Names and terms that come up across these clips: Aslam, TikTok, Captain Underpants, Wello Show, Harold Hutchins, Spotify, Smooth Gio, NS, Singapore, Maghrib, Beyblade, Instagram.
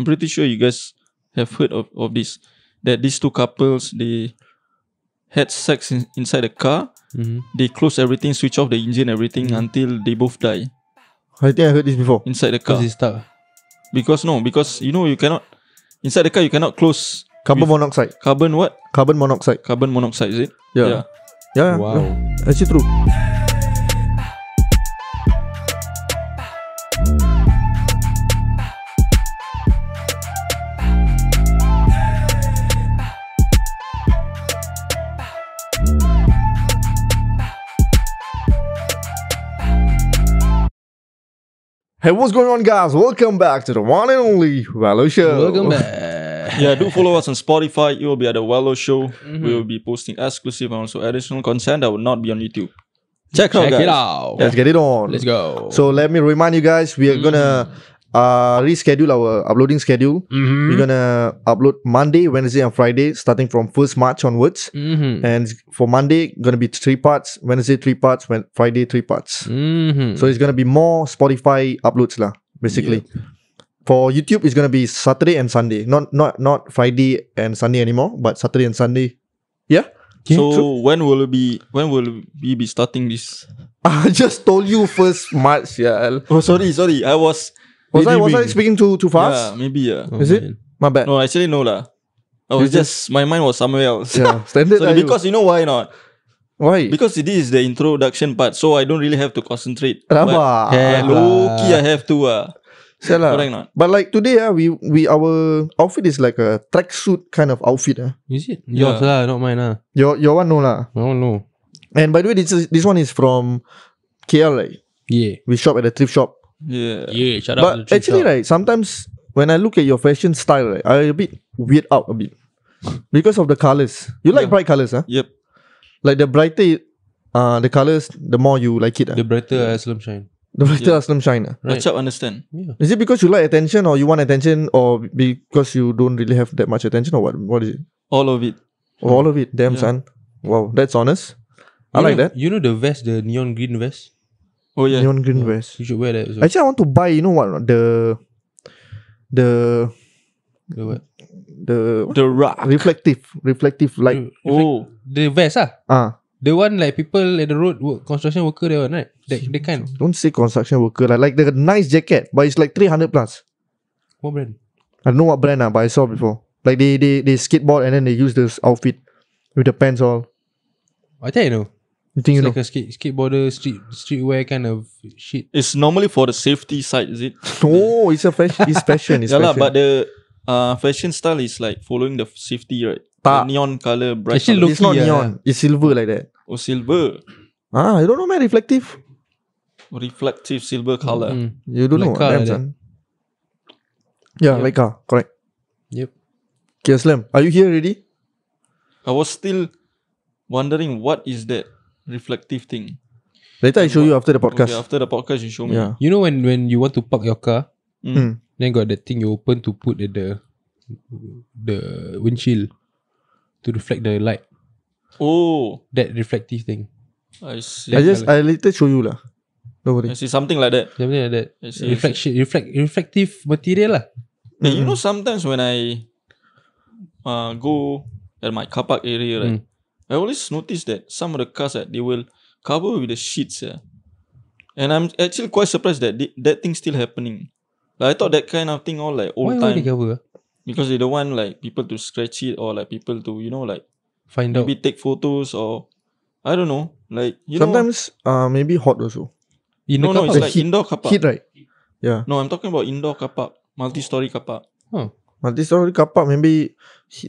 I'm pretty sure you guys have heard of this, that these two couples, they had sex inside a car. Mm-hmm. They close everything, switch off the engine, everything, mm-hmm, until they both die. I think I heard this before. Inside the car. Because it's stuck. Because you know you cannot, inside the car you cannot close. Carbon monoxide. Carbon what? Carbon monoxide. Carbon monoxide, is it? Yeah. Yeah. Wow. Yeah. Actually true. Hey, what's going on, guys? Welcome back to the one and only Wello Show. Welcome back. Yeah, do follow us on Spotify. It will be at the Wello Show. Mm-hmm. We will be posting exclusive and also additional content that will not be on YouTube. Check it out, guys. Let's get it on. Let's go. So let me remind you guys, we are gonna reschedule our uploading schedule. Mm-hmm. We're gonna upload Monday, Wednesday, and Friday, starting from 1st March onwards. Mm-hmm. And for Monday, gonna be 3 parts. Wednesday 3 parts. Friday 3 parts. Mm-hmm. So it's gonna be more Spotify uploads lah, basically. Yep. For YouTube, it's gonna be Saturday and Sunday. Not Friday and Sunday anymore, but Saturday and Sunday. Yeah. Okay, so true. when will we be starting this? I just told you 1st March. Yeah. Oh, sorry. Was I speaking too fast? Yeah, maybe, yeah. Oh, is it? My bad. No, actually no lah. My mind was somewhere else. Yeah, standard. So because you know why not? Why? Because this is the introduction part, so I don't really have to concentrate. Rabah. Low-key I have to. Correct not? But like today, our outfit is like a tracksuit kind of outfit. Is it? Yours lah, not mine lah. Your one no lah. No, no. And by the way, this one is from KL, right? Yeah. We shop at a thrift shop. Yeah. Shout out to the thrift shop. Right, sometimes when I look at your fashion style, right, I a bit weird out a bit because of the colors. You like bright colors, huh? Yep. Like the brighter, the colors, the more you like it. The brighter Aslam shine. The brighter Aslam shine. Right. I understand. Yeah. Is it because you like attention, or you want attention, or because you don't really have that much attention, or what? What is it? All of it. Oh, all of it. Damn son. Wow, that's honest. I like that. You know the vest, the neon green vest. Oh yeah, neon green vest. You should wear that as well. Actually, I want to buy. You know what? The what? The rock. Reflective light. The vest the one like people at the road work, construction worker there, right? That kind. Don't say construction worker. Like the nice jacket, but it's like 300+. What brand? I don't know what brand but I saw before. Like they skateboard and then they use this outfit with the pants all. I think I know. It's like a skateboarder streetwear kind of shit. It's normally for the safety side, is it? No, it's a fashion. It's fashion. But the fashion style is like following the safety, right? The neon color, bright. Actually, it's not neon. It's silver like that. Oh, silver. I don't know, man. Reflective silver color. Mm-hmm. You don't like know. Car, like like car. Correct. Yep. Okay, Aslam, are you here already? I was still wondering what is that reflective thing. Later I show you after the podcast. Okay, after the podcast you show me. Yeah. You know when you want to park your car, then got that thing you open to put at the windshield to reflect the light. Oh, that reflective thing. I see. I later show you lah. Don't worry. I see something like that. Something like that. Reflective material lah. Yeah, you know sometimes when I go at my car park area, right? I always notice that some of the cars they will cover with the sheets, and I'm actually quite surprised that that thing's still happening. Like I thought that kind of thing all like old time. Why they cover? Because they don't want like people to scratch it, or like people to like find out. Maybe take photos, or I don't know. Like sometimes maybe hot also. No, it's like indoor car park. Heat, right? Yeah. No, I'm talking about indoor car park, multi-story car park. Huh. Multi-story car park. Maybe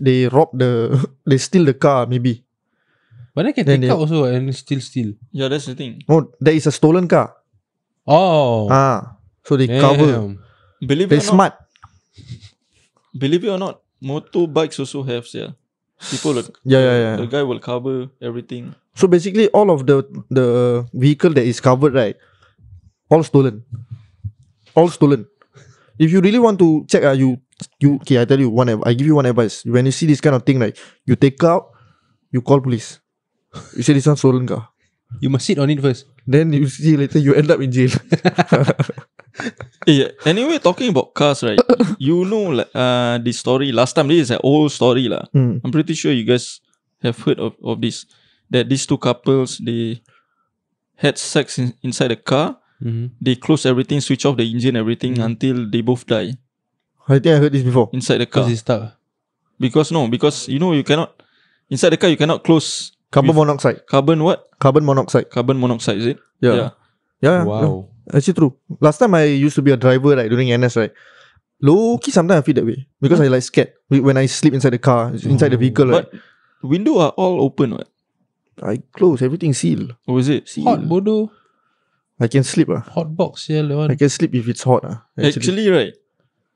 they steal the car maybe. But I can take out also and steal. Yeah, that's the thing. No, there is a stolen car. Oh. So they cover. They're smart. Believe it or not, motorbikes also have, people like, the guy will cover everything. So basically all of the vehicle that is covered, right? All stolen. If you really want to check, I tell you I give you one advice. When you see this kind of thing, right, you take out, you call police. You say this one stolen car. You must sit on it first. Then you see later you end up in jail. Yeah. Anyway, talking about cars, right? You know, like, the story last time. This is an old story, lah. Mm. I'm pretty sure you guys have heard of this. That these two couples, they had sex inside a car. Mm-hmm. They close everything, switch off the engine, everything until they both die. I think I heard this before. Inside the car. Because you know you cannot inside the car you cannot close. Carbon monoxide. Carbon monoxide, is it? Yeah. Wow. Yeah. Actually true. Last time I used to be a driver, right, during NS, right? Low-key sometimes I feel that way. Because I like scared when I sleep inside the car, inside the vehicle, right? But window are all open, right? I close, everything sealed. Oh, is it? Seal. Hot bodoh. I can sleep. Hot box, yeah. I can sleep if it's hot. Actually, right,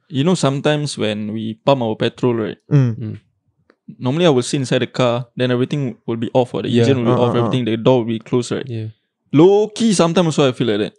you know, sometimes when we pump our petrol, right, normally I will sit inside the car, then everything will be off, or the engine will be off, everything, the door will be closed, right? Yeah. Low key, sometimes also I feel like that.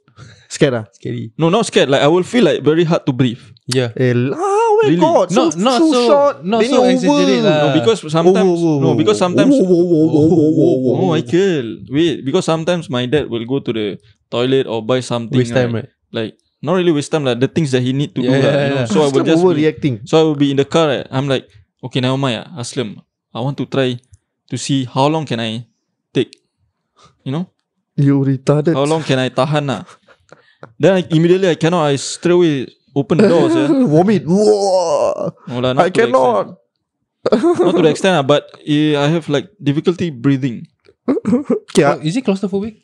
Scared, Scary. No, not scared. Like, I will feel like very hard to breathe. Yeah. Oh my God. So short. Not so exaggerated. Because sometimes. Oh, Michael. Wait, because sometimes my dad will go to the toilet or buy something. Waste time, right? Like, not really waste time, like the things that he need to do. You know? So I will just overreacting. So I will be in the car, right? I'm like, okay, never mind, Aslam. I want to try to see how long can I take. You know? You retarded. How long can I tahan? Then immediately I cannot. I straight away open the doors. Vomit. Whoa. No, la, I cannot. Not to the extent, but I have like difficulty breathing. Yeah. Is it claustrophobic?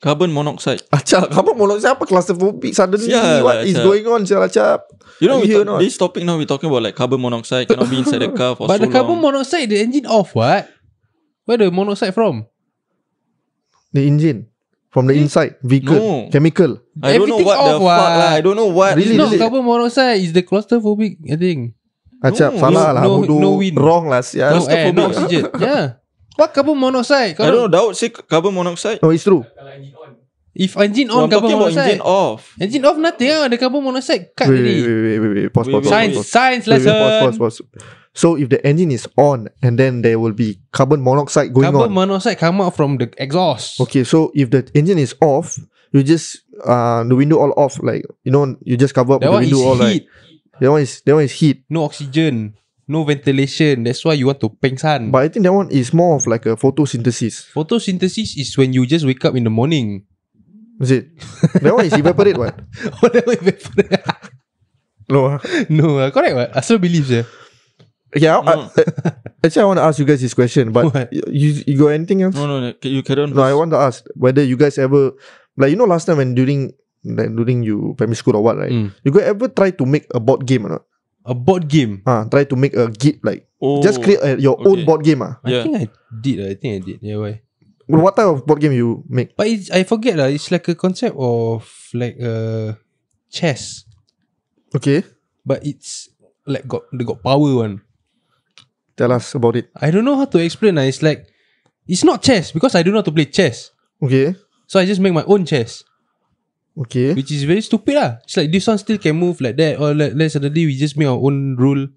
Carbon monoxide. Acap, carbon monoxide apa claustrophobic? Suddenly, what is going on, Acap? You know, this topic now we're talking about like carbon monoxide cannot be inside the car for so long. But the carbon monoxide, the engine off, what? Where the monoxide from? The engine. From the inside vehicle, chemical. I don't know what the fuck lah. I don't know what. Really, no, carbon monoxide is the claustrophobic thing. Acap, salah lah. No wind. Wrong lah. Claustrophobic oxygen. Yeah. What carbon monoxide? I don't know. Daud say carbon monoxide. No, it's true. If engine on, carbon monoxide. Engine off. Engine off nothing lah. The carbon monoxide cut already. Wait. Pause. Science lesson. Pause. So if the engine is on, and then there will be carbon monoxide going on. Carbon monoxide come out from the exhaust. Okay, so if the engine is off, you just the window all off, like, you know, you just cover up the window all. Heat. Like, that one is heat. No oxygen, no ventilation. That's why you want to peng san. But I think that one is more of like a photosynthesis. Photosynthesis is when you just wake up in the morning. Is it? That one is evaporate, what? Oh, that one evaporate. No, correct what? I still believe yeah. Yeah, no. Actually, I want to ask you guys this question, but what? You got anything else? No. You carry on. No, I want to ask whether you guys ever, like, you know, last time when during you primary school or what, right? You got ever try to make a board game or not? A board game? Try to make a git, like, just create your own board game. Yeah. I think I did. Yeah, why? Well, what type of board game you make? But I forget lah. It's like a concept of like chess. Okay. But it's like they got power one. Tell us about it. I don't know how to explain. It's like, it's not chess because I don't know how to play chess. Okay. So I just make my own chess. Okay. Which is very stupid . It's like this one still can move like that, or like suddenly we just make our own rule.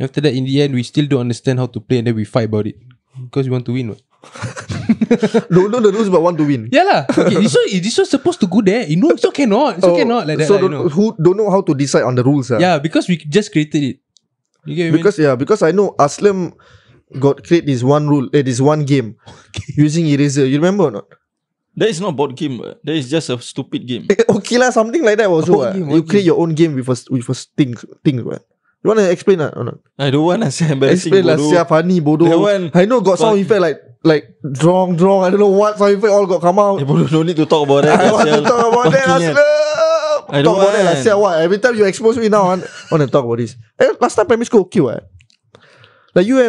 After that, in the end, we still don't understand how to play, and then we fight about it because we want to win. Don't know the rules but want to win. Yeah lah. Okay, this was supposed to go there. You know, so cannot. So cannot like that. So who don't know how to decide on the rules. Yeah, because we just created it. Because I know Aslam got create this one rule, this one game using eraser. You remember or not? That is not board game. That is just a stupid game. Okay lah, something like that also. You create your own game with a thing. You wanna explain that or not? I don't wanna say embarrassing. Explain lah, siapa funny bodoh. I know got sound effect like drong. I don't know what sound effect all got come out. Bodoh, no need to talk about that. I want to talk about that, Aslam. I don't want to say what. Every time you expose me now, I want to talk about this. Last time primary school, okay, what? Like you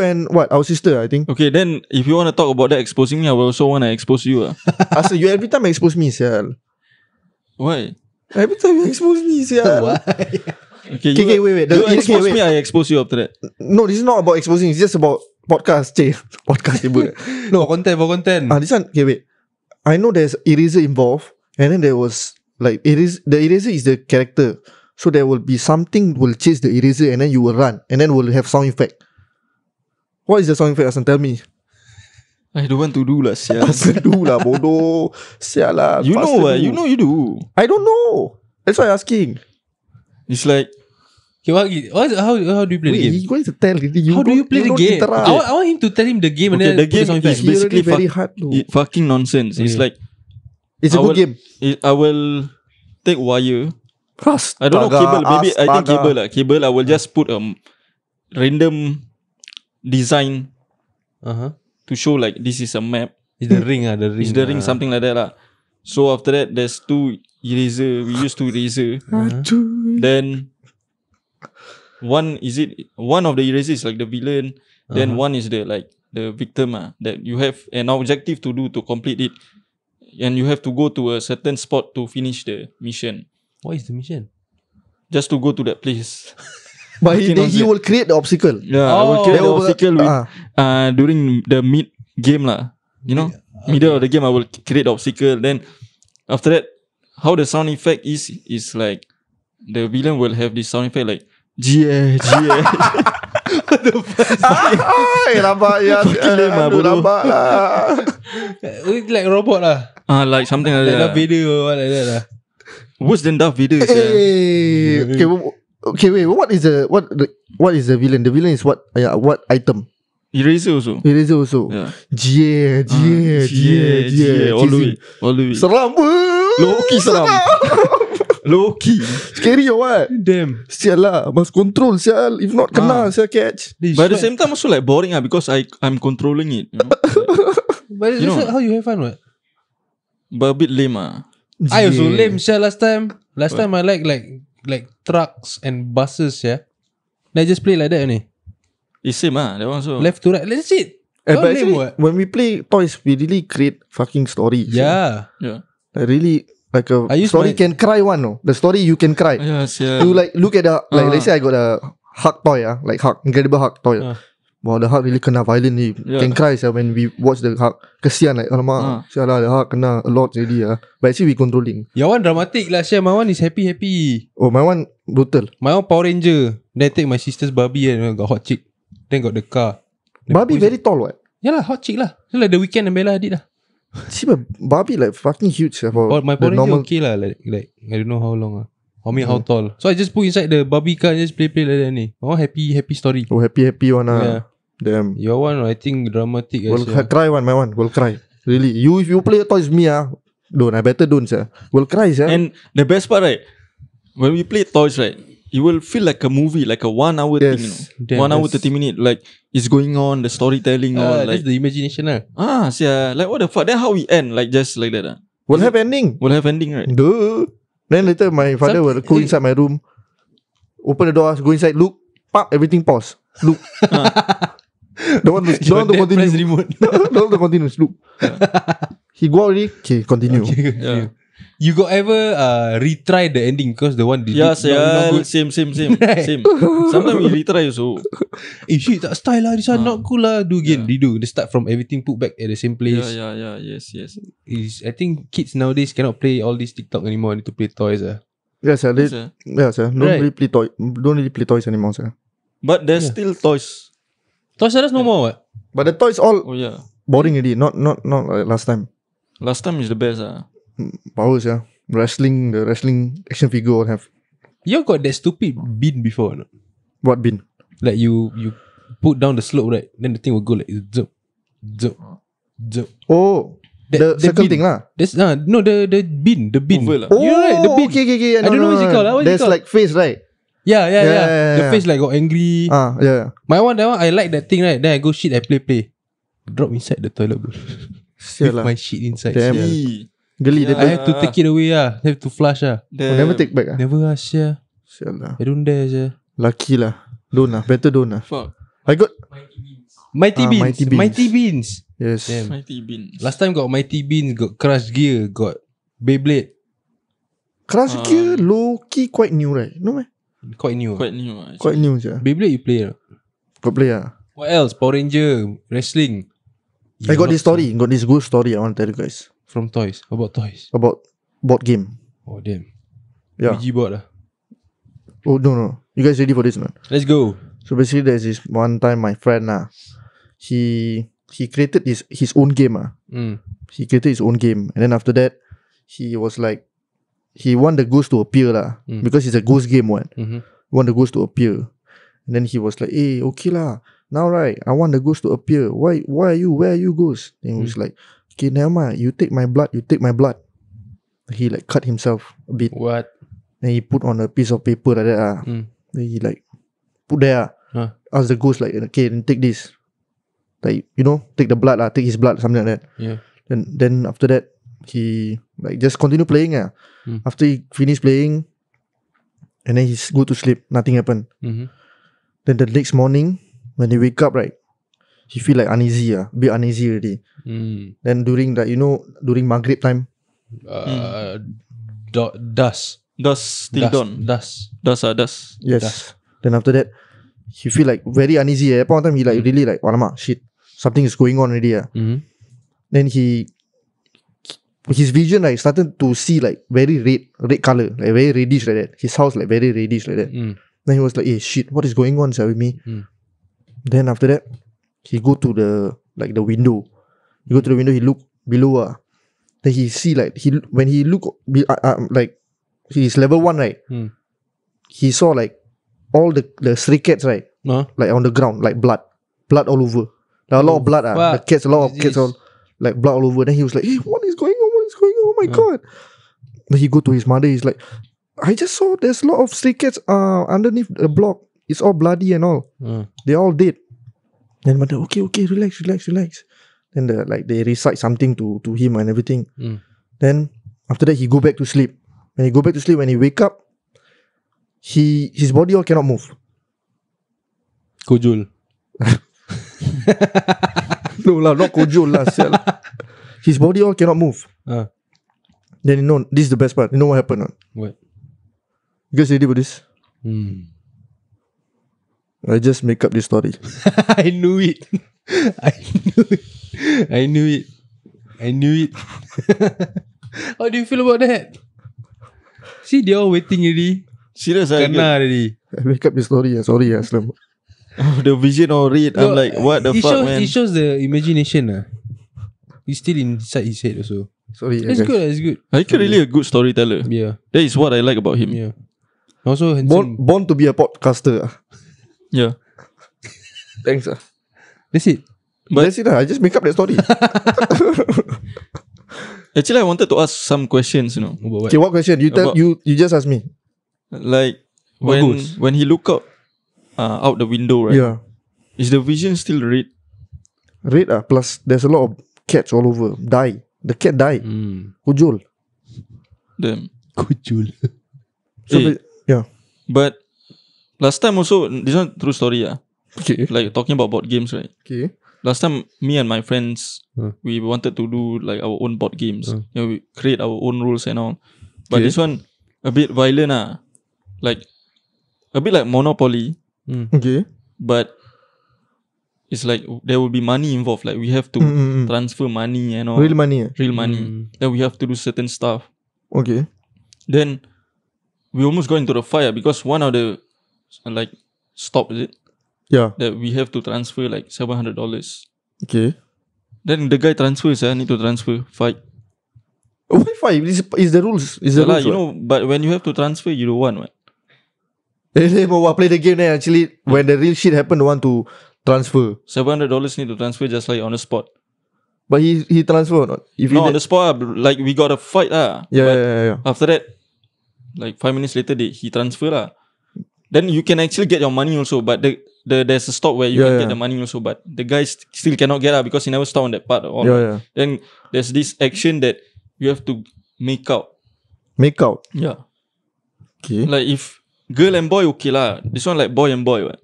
and what? Our sister, I think. Okay, then if you want to talk about that exposing me, I will also want to expose you. Asal you every time expose me, sial. Why? Every time you expose me, sial. Why? Okay, wait. You expose me, I expose you after that. No, this is not about exposing. It's just about podcast. Podcast, no for content. This one. Okay, wait. I know there's eraser involved, and then there was. Like the eraser is the character, so there will be something will chase the eraser, and then you will run, and then will have sound effect. What is the sound effect? Aslan, tell me. I don't want to do lah. Sial. Do lah bodoh. Sial lah. You know what? You know you do. I don't know. That's why I'm asking. It's like, okay, what how do you play the game? He's going to tell you. How do you play the game? Okay. I want him to tell him the game, okay, and then the game is basically very hard. It fucking nonsense. Okay. It's like, it's a good game. I will take wire. I don't know cable. Maybe I think cable lah. Cable. I will just put a random design to show like this is a map. It's the ring ah. The ring. It's the ring. Something like that lah. So after that, there's two eraser. We use two eraser. Then. One of the erasers is like the villain, then one is the like the victim that you have an objective to do to complete it, and you have to go to a certain spot to finish the mission. What is the mission? Just to go to that place. But he will create the obstacle. Yeah, I will create the obstacle during the mid game lah. You know, middle of the game I will create the obstacle. Then after that, how the sound effect is like the villain will have this sound effect like. Jie. What the fuck? Rabak ya. Aduh, rabak lah. Like robot lah. Like something like that. Darth Vader or what like that lah. Worse than Darth Vader. Hey. Okay, wait. What is the villain? The villain is what item? Eraser also. Jie. All the way. Seram pun. Loki seram. Low-key. Scary or what? Damn. Sial lah. Must control sial. If not kena sial catch. But at the same time also like boring because I'm controlling it, you know? But you know how you have fun what? But a bit lame I also lame sial last time I like trucks and buses sial. Then I just play like that only. It's same that one also. Left to right. That's it. But actually, when we play toys, we really create fucking stories. Yeah. Like really. Like a story can cry one, no? The story you can cry. Yes, yeah. You like look at the like. Let's say I got a hug toy, like hug, incredible hug toy. Wow, the hug really kena violent. Can cry when we watch the hug. Kesian like alamak, sialah the hug kena a lot already But actually we controlling. Your one dramatic lah. My one is happy. Oh, my one brutal. My one Power Ranger. Then I take my sister's Barbie and got hot chick. Then got the car. The Barbie very tall, what? Yeah lah, hot chick lah. Like the Weekend and Bella did lah. See, but Barbie like fucking huge. My Power Ranger okay lah. Like I don't know how long how many, how tall. So I just put inside the Barbie car and just play like that ni. Oh, happy story. Oh, happy one yeah. Damn. Your one I think dramatic. Will cry one. My one will cry. Really. You if you play toys with me don't. I better don't will cry And the best part right, when we play toys right, you will feel like a movie, like a 1 hour thing, you know? Damn, 1 hour 30 minutes. Like it's going on, the storytelling on, like the imagination like what the fuck. Then how we end, like just like that We'll have ending right. Duh. Then later my father will go inside my room, open the door, go inside, look, pop, everything pause. Look. Don't want to continue. Don't want to continue. Look. He go already. Okay, continue. Yeah. You got ever retry the ending because the one did not good. Same right. Same. Sometimes we retry also. Shit, tak style lah. This one not cool lah. Do again. Redo. They start from everything, put back at the same place. Yeah. Yes. I think kids nowadays cannot play all this TikTok anymore. They need to play toys Yes sir. Don't really play toys anymore sir. But there's still toys. Toys are no more what? But the toys all boring already. Not like last time. Last time is the best powers wrestling action figure all have. You got that stupid bin before or not? What bin? Like you put down the slope right, then the thing will go like zip. Oh, the circle bin. Thing lah. That's no the bin. The bin over, you know right, the bin. Okay. I don't know what you call it. There's like face right. Yeah. The face like got angry. My one I like that thing right. Then I go shit, I play. Drop inside the toilet bro. With my shit inside. Damn. Geli, I have to take it away have to flush never take back never Sialah. I don't dare lucky lah. Don't better don't Fuck. I got Mighty Beans. Yes. Damn. Mighty Beans. Last time got Mighty Beans, got Crush Gear, got Beyblade. Crush Gear low key quite new right? No man. Quite new je. Beyblade you play Got play What else? Power Ranger, wrestling. I got this story. Got this good story I want to tell you guys. From toys. About toys. About board game. Oh damn. Yeah. BG board Oh no. You guys ready for this man? Let's go. So basically there's this one time my friend he he created his own game. He created his own game. And then after that, he was like, he want the ghost to appear lah, because it's a ghost game one. He want the ghost to appear. And then he was like, hey, okay lah, now right, I want the ghost to appear. Why are you? Where are you, ghost? And he was like, okay, never mind, you take my blood. He like cut himself a bit. What? Then he put on a piece of paper like that. Then he like put there. Ask the ghost like, okay, then take this. Like, you know, take the blood, take his blood, something like that. Yeah. Then after that, he like just continue playing. After he finished playing, and then he go to sleep, nothing happened. Then the next morning, when he wake up, right, he feel like uneasy, a bit uneasy already. Then during that, you know, during Maghrib time, dust. Yes. Dust. Then after that, he feel like very uneasy. At one time, he like really like, alamak, shit, something is going on already. Then his vision like started to see like very red color, like very reddish like that. His house like very reddish like that. Then he was like, hey, shit, what is going on, sir, with me? Then after that, he go to the window. He go to the window. He look below. Then he see like when he look, he's level 1, right? He saw like all the stray cats, right? Like on the ground, like blood all over. Like a lot of blood. The cats, a lot of cats, all like blood all over. Then he was like, hey, what is going on? Oh my god! Then he go to his mother. He's like, I just saw there's a lot of stray cats underneath the block. It's all bloody and all. They're all dead. Then mother, okay, relax. Then they recite something to him and everything. Then after that, he go back to sleep. When he go back to sleep, when he wake up, his body all cannot move. Kojol. No lah, not kojol lah. His body all cannot move. Then you know, this is the best part. You know what happened? What? You guys ready for this? I just make up this story. I knew it. How do you feel about that? See, they all waiting already. Serious, I make up this story. Sorry, Aslam. The vision all red. No, I'm like, what the fuck, man? It shows the imagination. It's still inside his head also. Sorry, it's good. It's good. He's really a good storyteller. Yeah, that is what I like about him. Yeah. Also handsome. Born to be a podcaster. Yeah. Thanks. That's it. But that's it. I just make up that story. Actually, I wanted to ask some questions, you know. Okay, what question? You just ask me. Like when he look out the window, right? Yeah. Is the vision still red? Red plus there's a lot of cats all over. Die. The cat died. Kujul. Damn. Kujul. So yeah. But last time also, this one true story. Okay. Like talking about board games, right? Okay. Last time, me and my friends, we wanted to do like our own board games. You know, we create our own rules and all. But this one, a bit violent. Like, a bit like Monopoly. Okay. But it's like there will be money involved. Like we have to transfer money and all. Real money. Real money. Then we have to do certain stuff. Okay. Then we almost got into the fire because one of the like stop, is it? Yeah. That we have to transfer like $700. Okay. Then the guy transfers. I need to transfer. Fight. Why fight? Is the rules? Is the rules? You know. But when you have to transfer, you don't want what. Play the game. Then actually, when the real shit happened, want to transfer. $700 need to transfer just like on the spot. But he transfer or not? If no, on the spot. Like we got a fight Yeah. After that, like 5 minutes later, he transfer Then you can actually get your money also. But there's a stop where you can get the money also. But the guy still cannot get because he never stopped on that part at all. Yeah. Then there's this action that you have to make out. Make out? Yeah. Okay. Like if girl and boy, okay lah. This one like boy and boy. Right?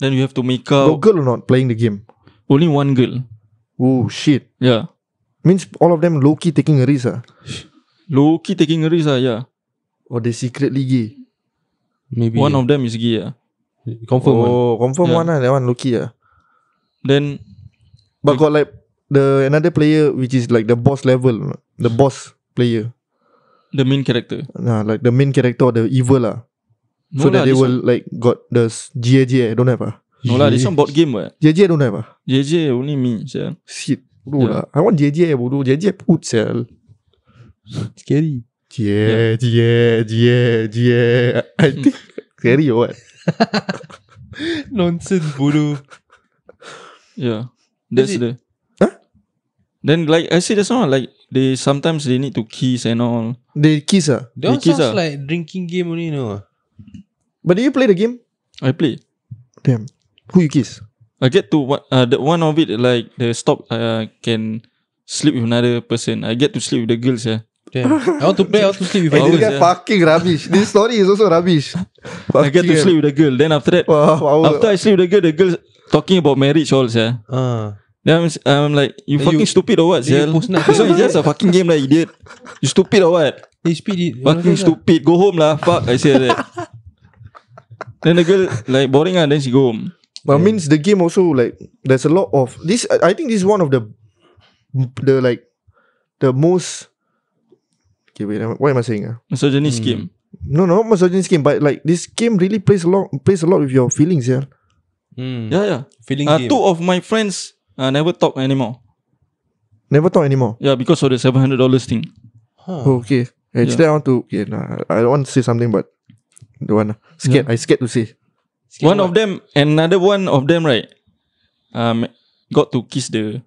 Then you have to make out. No girl or not playing the game? Only one girl. Oh shit. Yeah. Means all of them low-key taking a risk. Low-key taking a risk yeah. Or they secretly gay. Maybe one of them is gay Confirm one. Oh, confirm one that one low-key Then but got like the another player which is like the boss level. The boss player. The main character. Like the main character or the evil No, so that they will one. Like got the GAG don't have No lah, this one board game what? JJ don't have ah? JJ only me, sir. Shit, bro yeah. lah. I want JJ, bro. JJ put, sir. Scary. Yeah. I think scary or what? Nonsense, bro. Yeah, that's the. Huh? Then like I say, that's not like they sometimes they need to kiss and all. They kiss ah. That sounds like drinking game only, you know. But do you play the game? I play. Damn. Who you kiss? I get to what? The one of it like the stop. Can sleep with another person. I get to sleep with the girls. Yeah. Damn. I want to play. I want to sleep with girls. This guy fucking rubbish. This story is also rubbish. I get to sleep with the girl. Then after that, after I sleep with the girl, the girls talking about marriage all. Yeah. Then I'm like, you fucking stupid or what? Yeah. So it's just a fucking game, like idiot. You stupid or what? Fucking stupid. Go home lah. Fuck. I said that. Then the girl like boring ah. Then she go home. But means the game also like there's a lot of this. I think this is one of the like the most. Okay, wait. What am I saying? Misogynist game. No, not misogynist game. But like this game really plays a lot with your feelings, yeah. Yeah. Feeling game. Two of my friends never talk anymore. Yeah, because of the $700 thing. Huh. Okay. Actually, I want to. Yeah, nah, I want to say something, but. The one scared. Yeah. I scared to say. Scared one of them, another one of them, right? Got to kiss the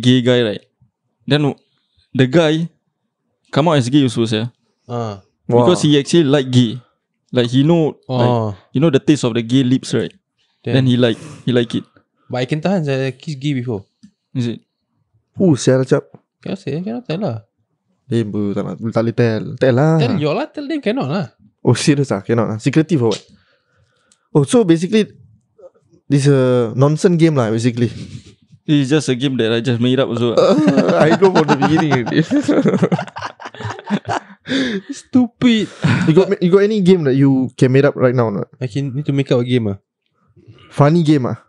gay guy, right? Then the guy come out as gay also, yeah. Because he actually like gay, like he know, like, you know the taste of the gay lips, right? Damn. Then he like it. But I can tell I kiss gay before. Is it? Who said that? Cannot say. Cannot tell lah. Damn, bro. Tell lah. Tell you lah. Tell them cannot lah. Oh, serious ah? Cannot ah? Secretive or what? Oh, so basically, this is a nonsense game lah, basically. It's just a game that I just made up also. I know from the beginning. Stupid. You got any game that you can make up right now? Not? I can need to make up a game ah. Funny game ah.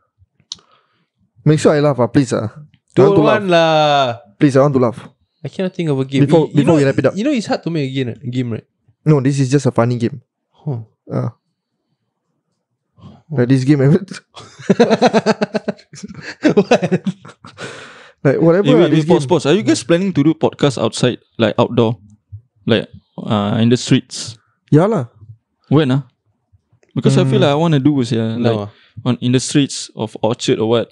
Make sure I laugh ah, please ah. Don't want lah. Please, I want to laugh. I cannot think of a game. Before we wrap it up. You know it's hard to make a game, right? No, this is just a funny game. Like this game, what? Like whatever. Hey, wait, sports. Are you guys planning to do podcasts outside, like outdoor, like in the streets? Yeah lah. When ah? Because I feel like I want to do is in the streets of Orchard or what.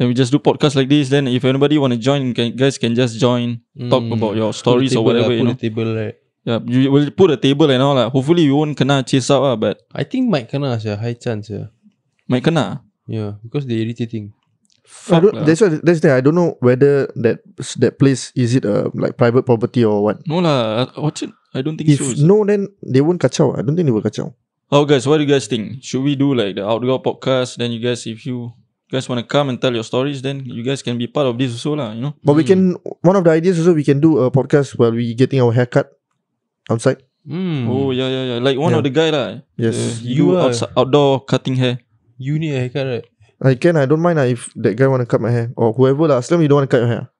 Then we just do podcasts like this. Then if anybody want to join, guys can just join. Talk about your stories or whatever. You know. Table, right? Yeah, you will put a table and all lah. Hopefully you won't kena chase out lah, but I think might kena sya, high chance sya. Might kena? Yeah, because they irritating. That's why I don't know whether that place is it like private property or what. No lah, Orchard. I don't think so. If no, then they won't kacau. I don't think they will kacau. Oh guys, what do you guys think? Should we do like the outdoor podcast? Then you guys, if you guys want to come and tell your stories, then you guys can be part of this also lah, you know. But we can. One of the ideas also, we can do a podcast while we getting our haircut. Outside? Oh yeah. Like one of the guy lah. Yes. You are outdoor cutting hair. You need a haircut, right? I don't mind lah if that guy wanna cut my hair. Or whoever lah. As long as you don't wanna cut your hair.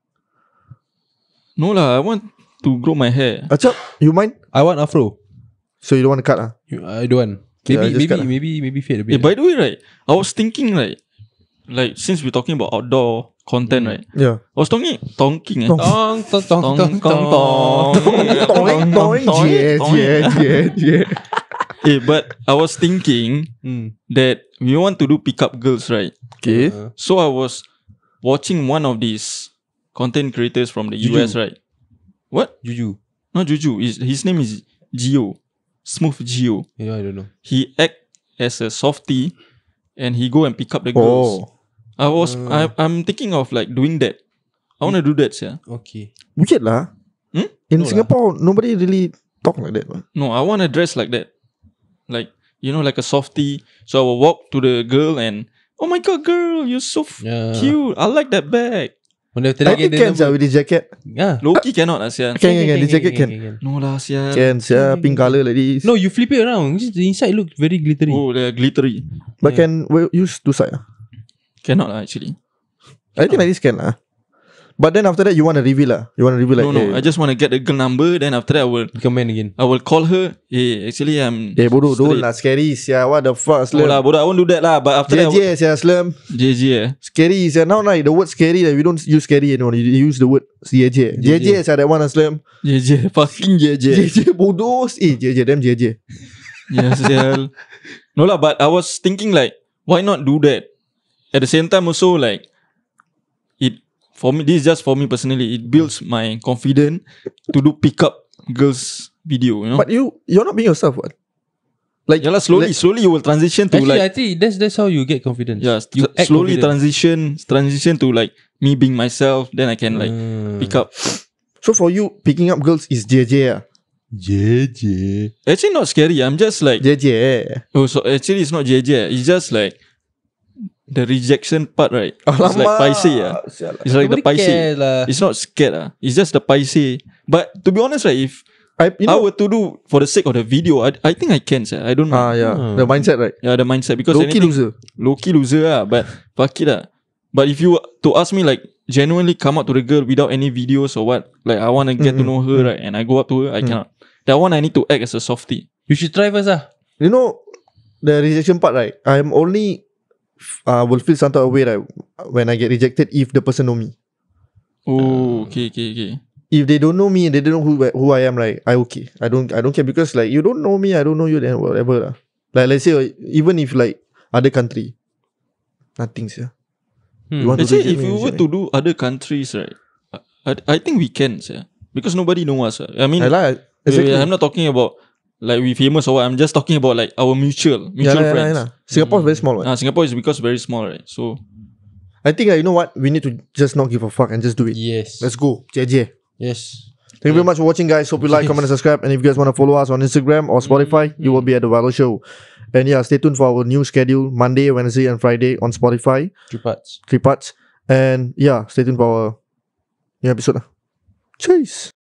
No lah, I want to grow my hair. Achap, you mind? I want afro. So you don't wanna cut lah? I don't want. Maybe fade a bit. By the way, right, I was thinking right, like since we're talking about outdoor content, right? Yeah. I was talking, but I was thinking that we want to do pickup girls, right? Okay. So I was watching one of these content creators from the US, right? What? Juju. Not Juju. His name is Gio. Smooth Gio. Yeah, I don't know. He act as a softie and he go and pick up the girls. I was I'm thinking of like doing that. I want to do that, yeah. Okay. Weird lah. In Singapore, nobody really talk like that. No, I want to dress like that, like you know, like a softie. So I will walk to the girl and oh my god, girl, you're so cute. I like that bag. When I think can with this jacket. Yeah. Loki cannot Asian. Can this jacket can. No lah Asian. Can Asian pink color like this. No, you flip it around. The inside look very glittery. Oh, they're glittery. But can we use two sides? Cannot actually. I think like this can lah. But then after that, you want to reveal lah. You want to reveal like, No, I just want to get the girl number. Then after that, I will come in again. I will call her. Hey, actually, I'm. Hey, bodoh, don't lah. Scary, sia. What the fuck, Slum? No lah, bodoh. I won't do that lah. But after that, sia, Slum. JJ, eh. Scary, sia. Now, like the word scary, like, we don't use scary anymore. You use the word JJ. JJ, sia. That one, Slum. JJ, fucking JJ. JJ, bodoh. Eh, JJ, damn JJ. Yes, sia. No lah, but I was thinking like, why not do that? At the same time, also like, it. For me, this is just for me personally. It builds my confidence to do pickup girls video, you know. But you're not being yourself, what? Like, yeah, slowly you will transition to actually, like. I think that's how you get confidence. Yeah, you slowly transition to like me being myself. Then I can like pick up. So for you, picking up girls is JJ. JJ. Actually, not scary. I'm just like JJ. Oh, so actually, it's not JJ. It's just like. The rejection part, right? It's like paiseh, It's like nobody the paiseh. It's not scared, It's just the paiseh. But to be honest, right? If I were to do for the sake of the video, I think I can, sir. I don't know. The mindset, right? Yeah, the mindset. Because low key loser, but fuck it, But if you to ask me like genuinely come up to the girl without any videos or what, like I want to get to know her, right? And I go up to her, I cannot. That one I need to act as a softie. You should try first, You know, the rejection part, right? I'm only. Will feel some type of way, right? When I get rejected, if the person know me. Oh, okay. If they don't know me and they don't know who I am, right? I don't care because like you don't know me, I don't know you, then whatever lah. Like let's say even if like other country, nothing, sir. Let's say if you were to do other countries, right? I think we can, sir, because nobody know us. I mean, exactly. I'm not talking about. Like we famous or what? I'm just talking about like our mutual friends. Singapore is very small, right? Singapore is because very small, right? So, I think you know what? We need to just not give a fuck and just do it. Yes. Let's go, JJ. Yes. Thank you very much for watching, guys. Hope you like, comment, and subscribe. And if you guys want to follow us on Instagram or Spotify, you will be at the Wello Show. And yeah, stay tuned for our new schedule: Monday, Wednesday, and Friday on Spotify. Three parts. And yeah, stay tuned for our new episode. Cheers.